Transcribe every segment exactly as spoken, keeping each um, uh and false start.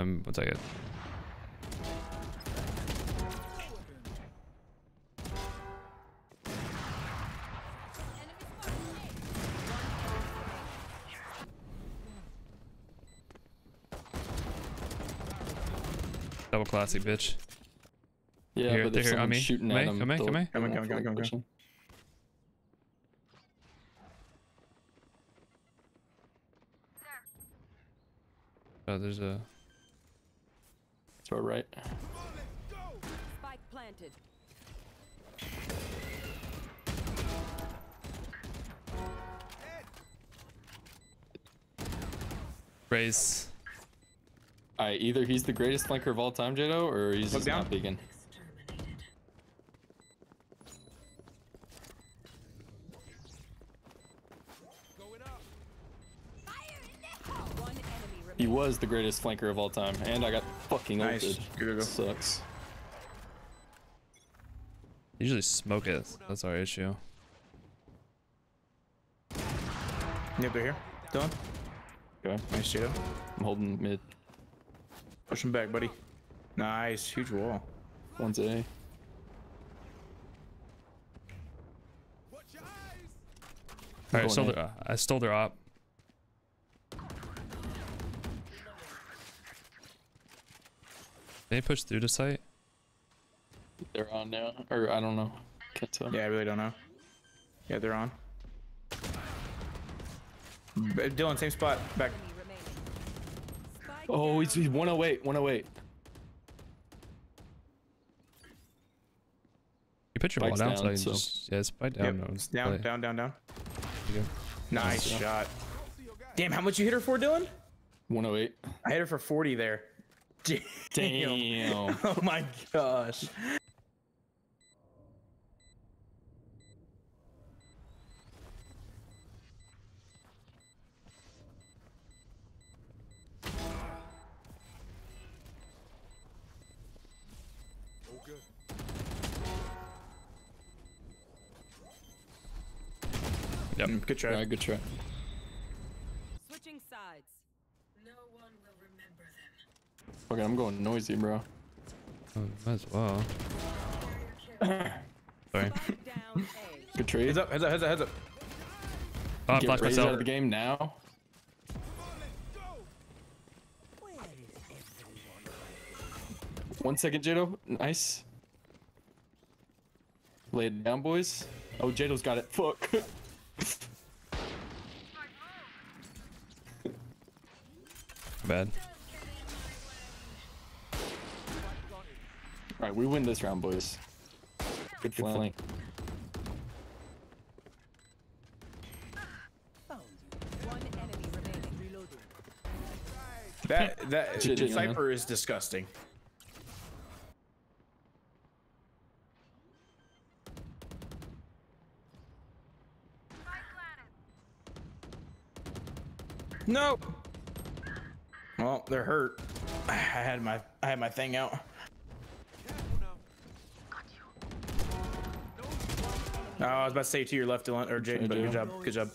Um, one second. Double classic, bitch. Yeah, here, but they're here on me. Shooting at him. Come in, come in, come in, come in, come in, come in. Oh, there's a. To our right. Spike planted. Raise. Alright, either he's the greatest flanker of all time, Jado, or he's just not vegan. He was the greatest flanker of all time, and I got fucking nice. Ulted. It sucks. They usually smoke it. That's our issue. Yep, they're here. Done. Okay. Nice, Jado. I'm holding mid. Push him back, buddy. Nice, huge wall. One's A. Alright, stole uh, I stole their op. They pushed through the site. They're on now, or I don't know. Can't tell. Yeah, I really don't know. Yeah, they're on. Dylan, same spot, back. Oh, he's one oh eight, one oh eight. You put your ball down, down so, so just, yeah, it's by down. Yep. No, it's down, down, down, down, down. Nice shot. Damn, how much you hit her for, Dylan? one oh eight. I hit her for forty there. Damn. Damn. Oh my gosh. Yep. Mm, good try. Yeah, good try. Switching sides. No one will remember them. Okay, I'm going noisy, bro. Oh, might as well. Sorry. Good trade. Heads up, heads up, heads up, heads up. Oh, I flashed myself out of the game now. One second, Jado. Nice. Lay it down, boys. Oh, Jado's got it. Fuck. Bad. Alright, we win this round, boys. Good, Good flank. That that Cypher is disgusting. No. Well, they're hurt. I had my I had my thing out. Oh, I was about to say to your left, Dylan, or Jade, but good job, good job.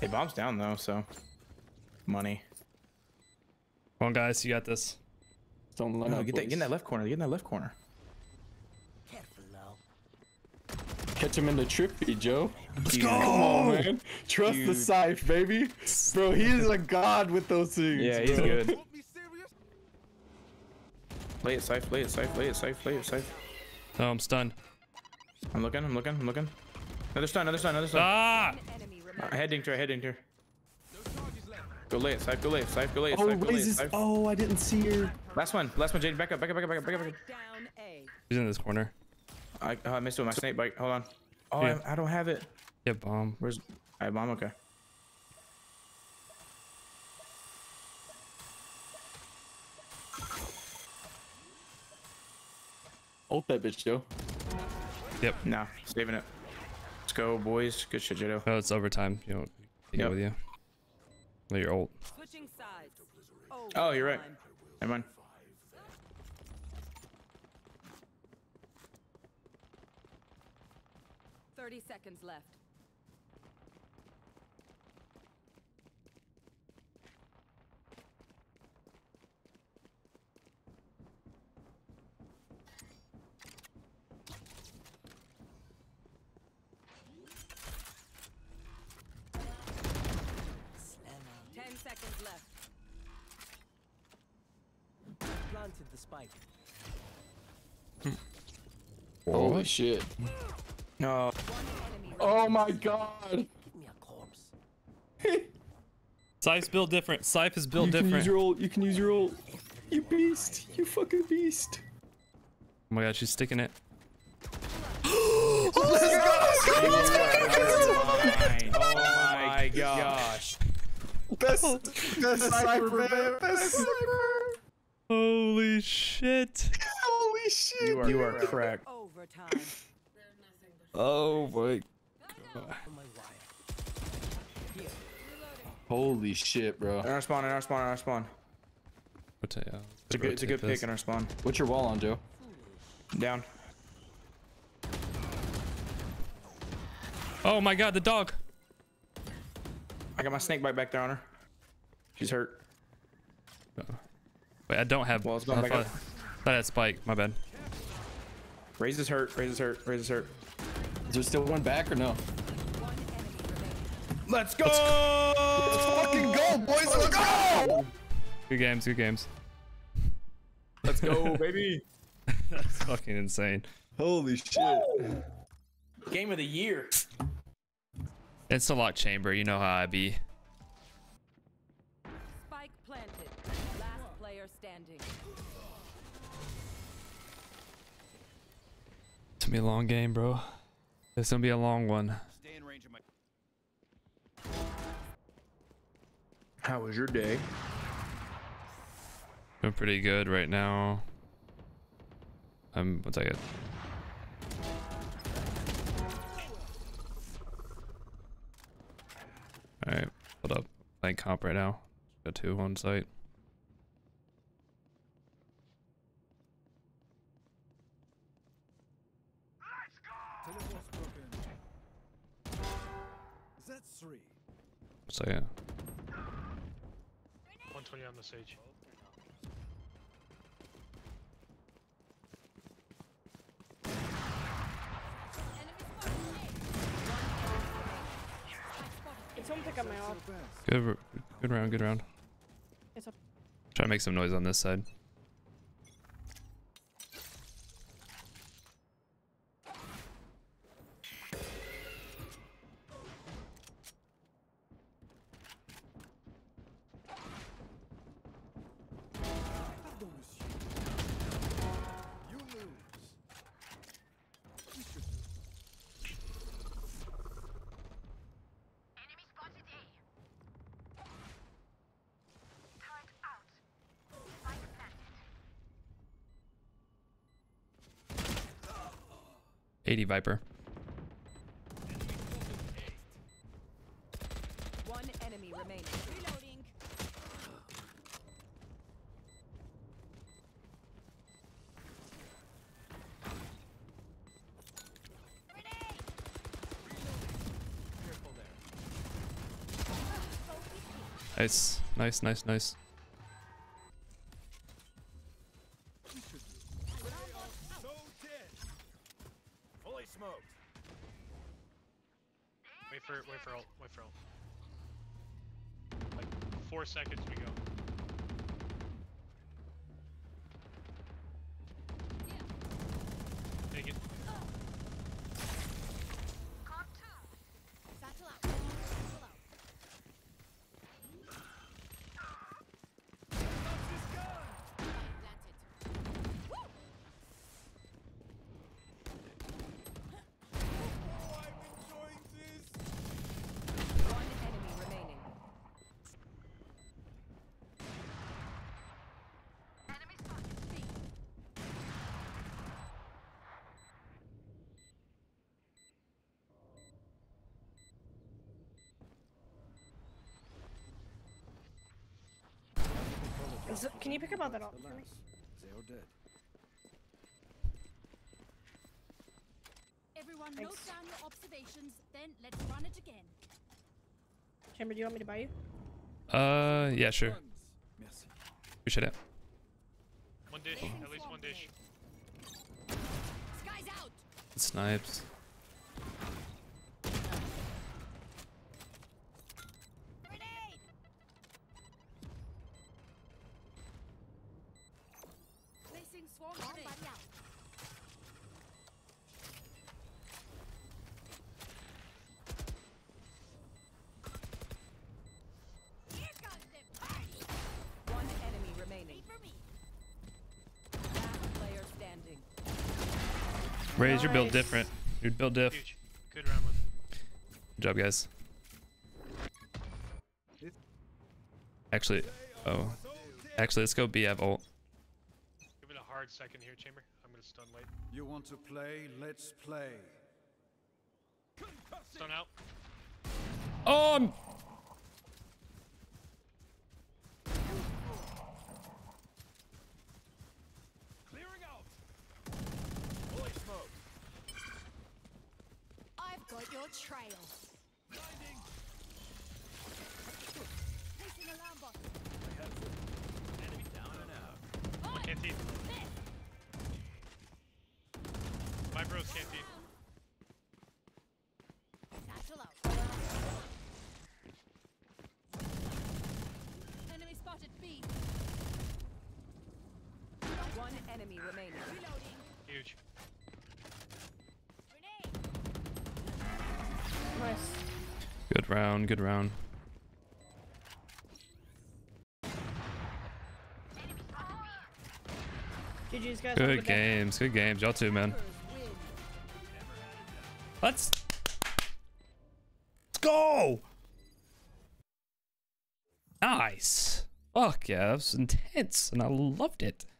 Hey, bomb's down though, so money. Come on, guys, you got this. Don't let no, up, get, that, get in that left corner. Get in that left corner. Catch him in the trippy, Joe. Let's go! Come on, man. Trust Dude. the Cypher, baby. Bro, he is a god with those things. Yeah, he's bro. good. Play it, Cypher. Play it, Cypher. Play it, Cypher. Play it, Cypher. Oh, I'm stunned. I'm looking. I'm looking. I'm looking. Another stun. Another stun. Another stun. Ah! Uh, heading to her. Heading to her. Go lay it, Cypher. Go lay it, Cypher. Go lay it, Cypher. Oh, raises. Oh, I didn't see her. Last one. Last one, Jade. Back up. Back up. Back up. Back up. Back up. He's in this corner. I, oh, I missed it with my snake bite. Hold on. Oh, yeah. I, I don't have it. Yeah, bomb. Where's? I bomb. Okay. Ult that bitch, Joe. Yep. Nah, saving it. Let's go, boys. Good shit, Jado. Oh, it's overtime. You don't take yep. it with you. No, you're ult. Switching sides. Oh, oh, you're right. Never mind. thirty seconds left. planted the spike. Holy oh. shit. No. Oh my god. Cypher's built different. Cypher is built you different. Can use your ult. You can use your ult. You beast. You fucking beast. Oh my god, she's sticking it. Oh my gosh. That's that's Cypher. That's Cypher. Holy shit. Holy shit. You are, you are cracked. Oh my god. Holy shit, bro. In our spawn, in our spawn, in our spawn. It's a good, it's a good pick in our spawn. What's your wall on, Joe? Down. Oh my god, the dog. I got my snake bite back there on her. She's hurt. Wait, I don't have walls. Well, going I back thought, up. That's spike. My bad. Raise is hurt. Raise is hurt. Raise is hurt. Is there still one back or no? Let's go! Let's, go. Let's fucking go, boys! Let's go! Good games, good games. Let's go, baby! That's fucking insane. Holy shit. Whoa. Game of the year. It's a lock chamber, you know how I be. Spike planted. Last player standing. It's gonna be a long game, bro. It's gonna be a long one. Stay in range of my... How was your day? Doing pretty good right now. I'm one second. Alright, hold up. Playing comp right now. Got two on site. Let's go! That's three. So yeah. one twenty on the stage. Good, good round, good round. It's up. Try to make some noise on this side. eighty Viper. One enemy remaining. Reloading. Nice, nice, nice, nice. Wait for wait for ult, wait for ult. Like four seconds to go. Yeah. Take it. Can you pick up that ult? Everyone note down your observations, then let's run it again. Chamber, do you want me to buy you? Uh, yeah, sure. Appreciate it. One dish, at least one dish. Sky's out. Snipes. Swarm grenade. Out. Here comes the party. One enemy remaining. For me. Last player standing. Raise your build different. Your build diff. Huge. Good round one. Good job, guys. Actually, oh. Actually, let's go B. I have ult. Give it a hard second here, Chamber. I'm gonna stun late. You want to play? Let's play. Stun out. Oh! I'm... Clearing out. Holy smoke. I've got your trail. Blinding. Placing alarm box. Canteen. My bro's canteen. Enemy spotted B. One enemy remaining. Reloading. Huge. Nice. Good round, good round. Guys good games, down. Good games. Y'all too, man. Let's, let's go. Nice. Fuck yeah, that was intense, and I loved it.